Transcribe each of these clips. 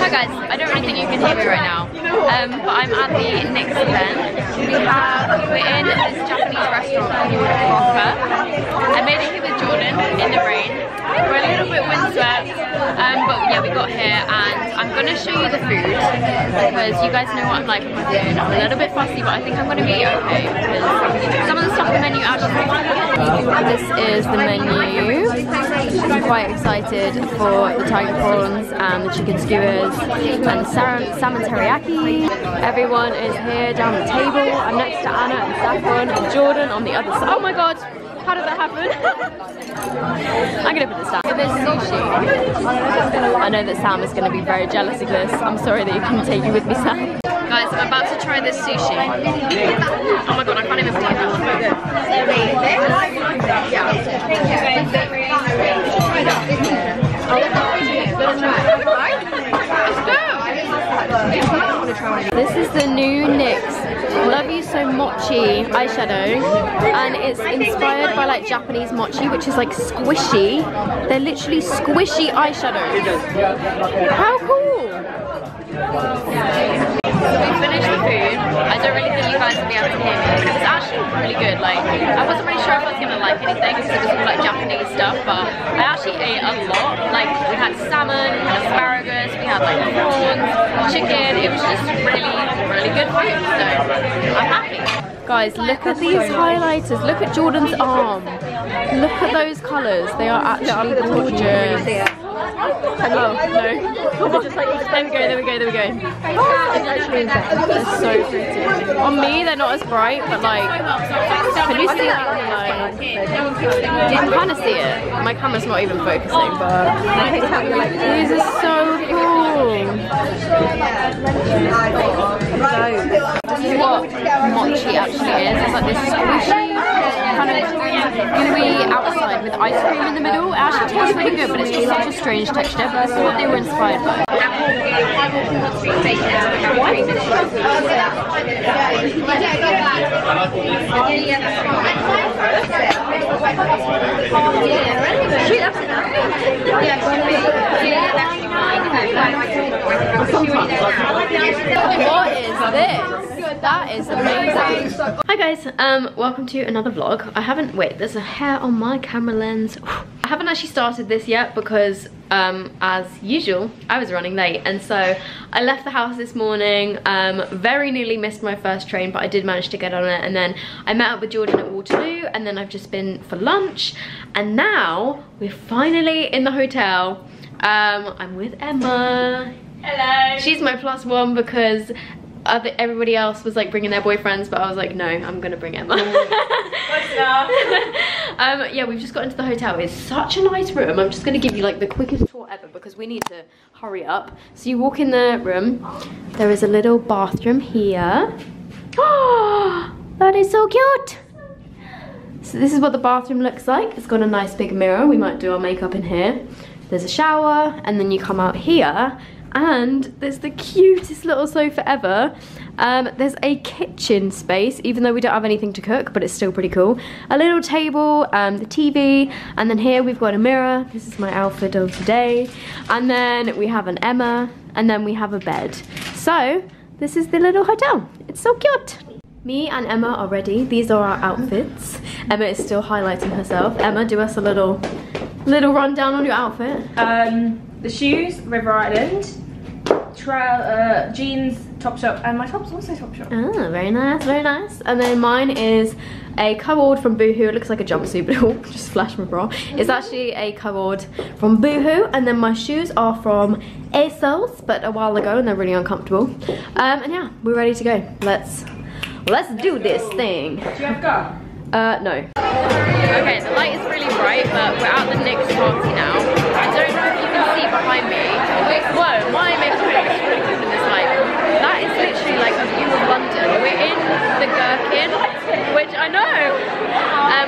Hi guys, I don't really think you can hear me right now, but I'm at the NYX event. We're in this Japanese restaurant called Vodka. I made it here with Jordan in the rain. We're a little bit windswept, but yeah, we got here and I'm going to show you the food because you guys know what I'm like with my food. I'm a little bit fussy, but I think I'm going to be okay because some of the stuff on the menu actually This is the menu. I'm quite excited for the tiger prawns and the chicken skewers and salmon teriyaki. Everyone is here down the table. I'm next to Anna and Saffron and Jordan on the other side. Oh my god, how did that happen? I'm gonna put this down. There's sushi. I know that Sam is gonna be very jealous of this. I'm sorry that you couldn't take you with me, Sam. Guys, I'm about to try this sushi. Oh my god, I can't even believe it. This is the new NYX Love You So Mochi eyeshadow, and it's inspired by like Japanese mochi, which is like squishy. They're literally squishy eyeshadows. How cool! So we finished the food. I don't really think you guys will be able to hear me, but it was actually really good. Like, I wasn't really sure if I was going to like anything because it was all like Japanese stuff, but I actually ate a lot. Like, we had salmon, we had asparagus, we had like prawns, chicken. It was just really, really good food, so I'm happy. Guys, look at these highlighters. Look at Jordan's arm. Look at those colours. They are actually gorgeous. Oh no. There we go. They're so pretty. On me, they're not as bright, but like, can you see that? I can kind of see it. My camera's not even focusing, but these are so cool. This is what mochi actually is. It's like this squishy kind of gooey outside with ice cream in the middle. It actually tastes really good, but it's just such a strange texture, but that's what they were inspired by. What is this? That is amazing. Hi guys, welcome to another vlog. Wait, there's a hair on my camera lens. I haven't actually started this yet because as usual, I was running late, and so I left the house this morning, very nearly missed my first train, but I did manage to get on it, and then I met up with Jordan at Waterloo, and then I've just been for lunch, and now we're finally in the hotel. I'm with Emma. Hello. She's my +1 because everybody else was like bringing their boyfriends, but I was like, no, I'm gonna bring Emma. Yeah, we've just got into the hotel. It's such a nice room. I'm just gonna give you like the quickest tour ever because we need to hurry up. So you walk in the room, there is a little bathroom here. Oh, that is so cute. So this is what the bathroom looks like. It's got a nice big mirror. We might do our makeup in here. There's a shower, and then you come out here, and there's the cutest little sofa ever. There's a kitchen space, even though we don't have anything to cook, but it's still pretty cool. A little table, the TV, and then here we've got a mirror. This is my outfit of today. And then we have an Emma, and then we have a bed. So, this is the little hotel. It's so cute. Me and Emma are ready. These are our outfits. Emma is still highlighting herself. Emma, do us a little rundown on your outfit. The shoes, River Island. Jeans, Topshop, and my top's also Topshop. Oh, very nice, very nice. And then mine is a cord from Boohoo. It looks like a jumpsuit, but it'll just flash my bra. It's actually a cord from Boohoo. And then my shoes are from ASOS, but a while ago, and they're really uncomfortable. And yeah, we're ready to go. Let's do this thing. Do you have gum? No. Okay, the light is really bright, but we're at the NYX party now. I don't know if you can see behind me. Whoa, my makeup looks really good in this light. That is literally like a view of London. We're in the Gherkin, which I know.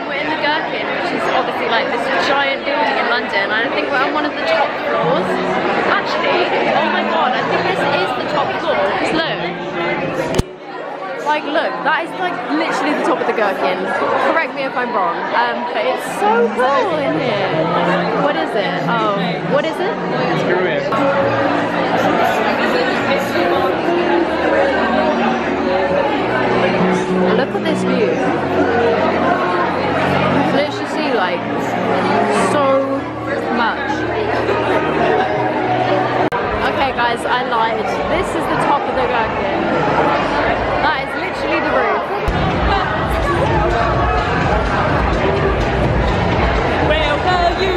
We're in the Gherkin, which is obviously like this giant building in London. And I think we're on one of the top floors. Actually, oh my god, I think this is the top floor. Because look. Like, look, that is like literally the top of the Gherkin. Correct me if I'm wrong, but it's so cool in here. What is it? Oh, what is it? Screw it. guys, I lied. This is the top of the Gherkin. That is literally the roof. Well, will you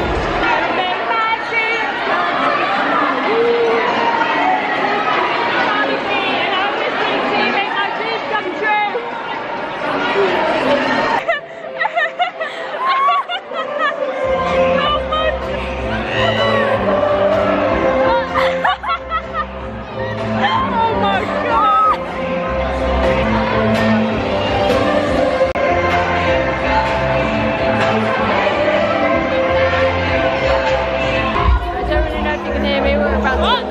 make my dreams come true? And I miss you to make my dreams come true. How much?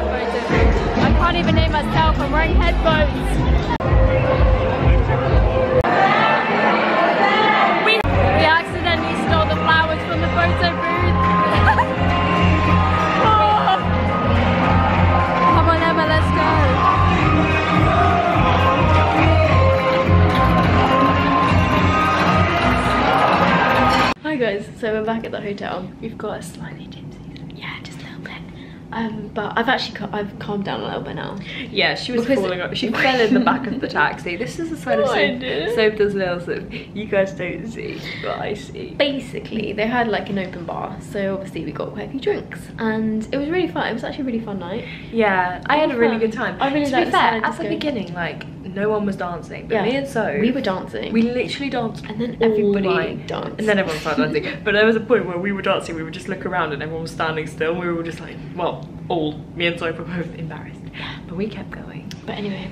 So we're back at the hotel. We've got a slightly gypsy, yeah, just a little bit. But I've calmed down a little bit now. Yeah, she was falling up. She fell in the back of the taxi. This is the side of soap does nails that you guys don't see, but I see. Basically, they had like an open bar, so obviously we got quite a few drinks, and it was really fun. It was actually a really fun night. Yeah, I had a really good time. I really liked it. To be fair, at the beginning, like, no one was dancing, but me and So, we were dancing. We literally danced, and then everybody danced, and then everyone started dancing. But there was a point where we were dancing, we would just look around, and everyone was standing still. And we were all just like, well, all me and So were both embarrassed, but we kept going. But anyway,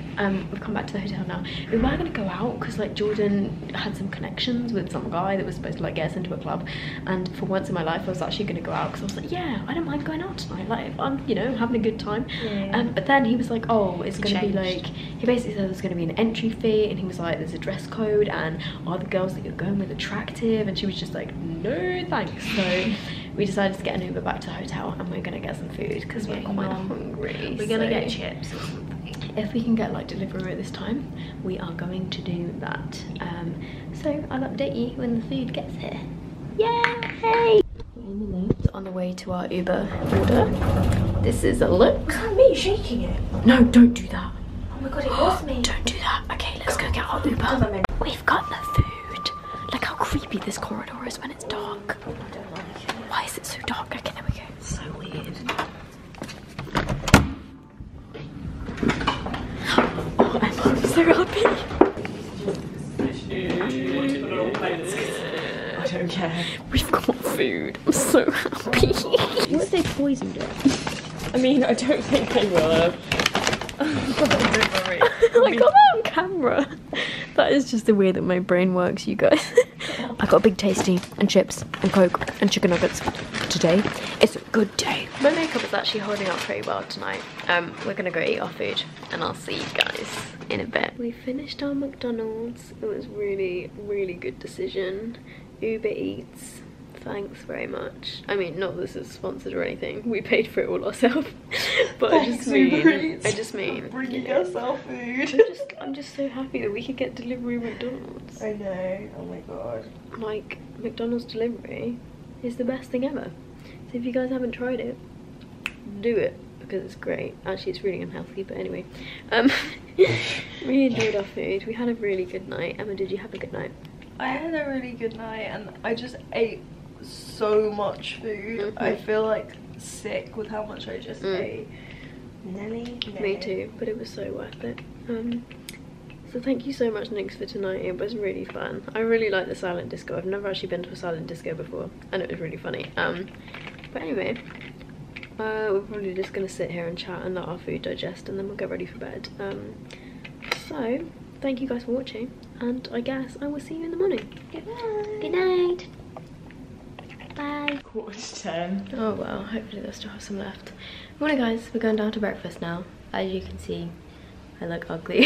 we've come back to the hotel now. We were gonna go out because like Jordan had some connections with some guy that was supposed to like get us into a club. And for once in my life, I was actually gonna go out because I was like, yeah, I don't mind going out tonight. Like, I'm, you know, having a good time. Yeah. But then he was like, oh, it's gonna be like, he basically said there's gonna be an entry fee, and he was like, there's a dress code, and are the girls that you're going with attractive? And she was just like, no thanks. So we decided to get an Uber back to the hotel, and we're gonna get some food because we're quite hungry. We're gonna get chips or something. If we can get like delivery at this time, we are going to do that. So I'll update you when the food gets here. Yay! On the way to our Uber order. This is a look. Was that me shaking it? No, don't do that. Oh my god, it was me. Don't do that. Okay, let's go get our Uber. We've got the food. Look how creepy this corridor is when it's dark. I don't like it. Why is it so dark? Okay, there we go. So weird. So happy. I don't care. We've got food. I'm so happy. What if they poisoned it? I mean, I don't think they will have. Don't worry. I got that on camera. That is just the way that my brain works, you guys. I got a Big Tasty and chips and Coke and chicken nuggets today. It's a good day. My makeup is actually holding up pretty well tonight. We're gonna go eat our food and I'll see you guys in a bit. We finished our McDonald's. It was really, really good decision. Uber Eats, thanks very much. I mean, not that this is sponsored or anything. We paid for it all ourselves. But I just mean bringing yourself food. I'm just so happy that we could get delivery at McDonald's. I know. Oh my god. Like, McDonald's delivery is the best thing ever. So if you guys haven't tried it, do it, because it's great. Actually, it's really unhealthy, but anyway. We enjoyed our food. We had a really good night. Emma, did you have a good night? I had a really good night, and I just ate so much food. I feel like sick with how much I just ate. Me too, but it was so worth it. So thank you so much, NYX, for tonight. It was really fun. I really like the silent disco. I've never actually been to a silent disco before, and it was really funny. But anyway, we're probably just gonna sit here and chat and let our food digest, and then we'll get ready for bed. So thank you guys for watching, and I guess I will see you in the morning. Goodbye. Good night. Bye. 10:15. Oh well, hopefully there's still have some left. Morning guys, we're going down to breakfast now. As you can see, I look ugly.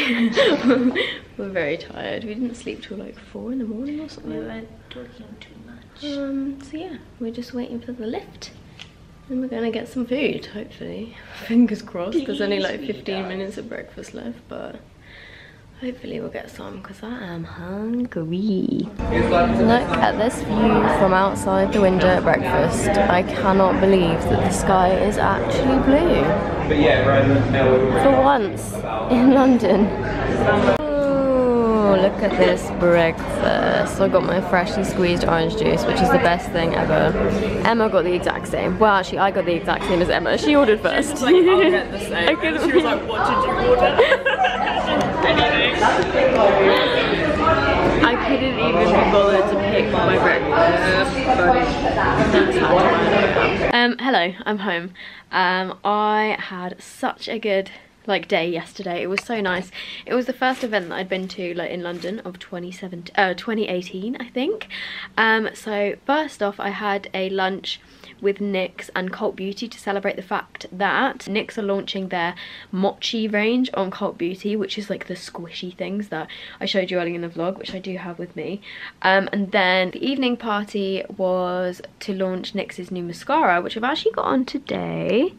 We're very tired. We didn't sleep till like 4 in the morning or something. We weren't talking too much. So yeah, we're just waiting for the lift. And we're gonna get some food, hopefully. Fingers crossed, there's only like 15 minutes of breakfast left, but hopefully we'll get some, because I am hungry. Look at this view from outside the window at breakfast. I cannot believe that the sky is actually blue. But yeah, for once in London. Look at this breakfast. I got my freshly squeezed orange juice, which is the best thing ever. Emma got the exact same. Well, actually, I got the exact same as Emma. She ordered first. She was like, I'll get the same. And she was like, what did you order? Anything. I couldn't even be bothered to pick my breakfast. Hello, I'm home. I had such a good day yesterday. It was so nice. It was the first event that I'd been to in London of 2018, I think. So first off, I had a lunch with NYX and Cult Beauty to celebrate the fact that NYX are launching their mochi range on Cult Beauty, which is like the squishy things that I showed you earlier in the vlog, which I do have with me. And then the evening party was to launch NYX's new mascara, which I've actually got on today.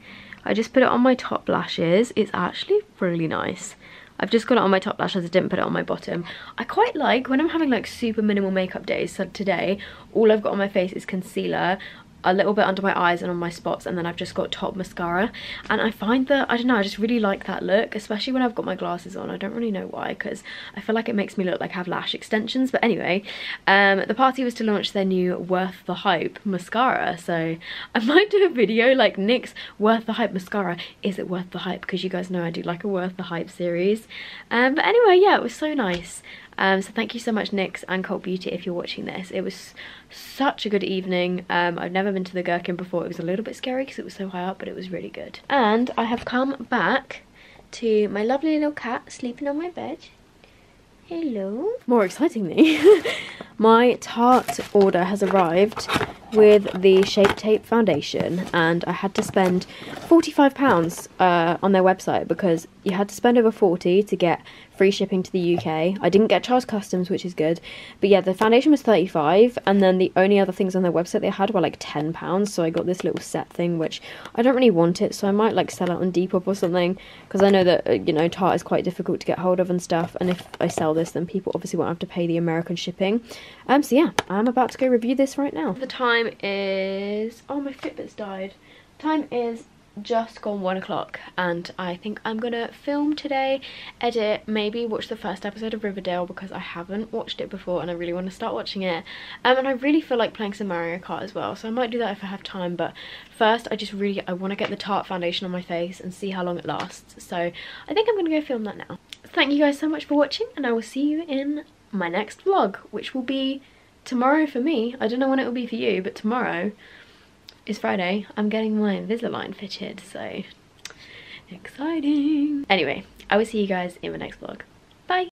I just put it on my top lashes. It's actually really nice. I've just got it on my top lashes. I didn't put it on my bottom. I quite like, when I'm having like super minimal makeup days, so today, all I've got on my face is concealer, a little bit under my eyes and on my spots, and then I've just got top mascara. And I find that, I don't know, I just really like that look, especially when I've got my glasses on. I don't really know why, because I feel like it makes me look like I have lash extensions. But anyway, the party was to launch their new Worth the Hype mascara, so I might do a video like NYX Worth the Hype mascara. Is it worth the hype? Because you guys know I do like a Worth the Hype series. But anyway, yeah, it was so nice. So thank you so much, NYX and Cult Beauty, if you're watching this. It was such a good evening. I've never been to the Gherkin before. It was a little bit scary because it was so high up, but it was really good. And I have come back to my lovely little cat sleeping on my bed. Hello. More excitingly, my Tarte order has arrived with the Shape Tape foundation, and I had to spend £45 on their website, because you had to spend over 40 to get free shipping to the UK. I didn't get charged customs, which is good. But yeah, the foundation was £35, and then the only other things on their website they had were like £10, so I got this little set thing, which I don't really want it, so I might like sell it on Depop or something, because I know that, you know, Tarte is quite difficult to get hold of and stuff, and if I sell this, then people obviously won't have to pay the American shipping. So yeah, I'm about to go review this right now. The time is, oh, my Fitbit's died. Time is just gone 1 o'clock, and I think I'm gonna film today, edit, maybe watch the first episode of Riverdale, because I haven't watched it before and I really want to start watching it. And I really feel like playing some Mario Kart as well, so I might do that if I have time. But first, I want to get the Tarte foundation on my face and see how long it lasts, so I think I'm gonna go film that now. Thank you guys so much for watching, and I will see you in my next vlog, which will be tomorrow for me. I don't know when it will be for you, but tomorrow is Friday. I'm getting my Invisalign fitted, so exciting. Anyway, I will see you guys in my next vlog.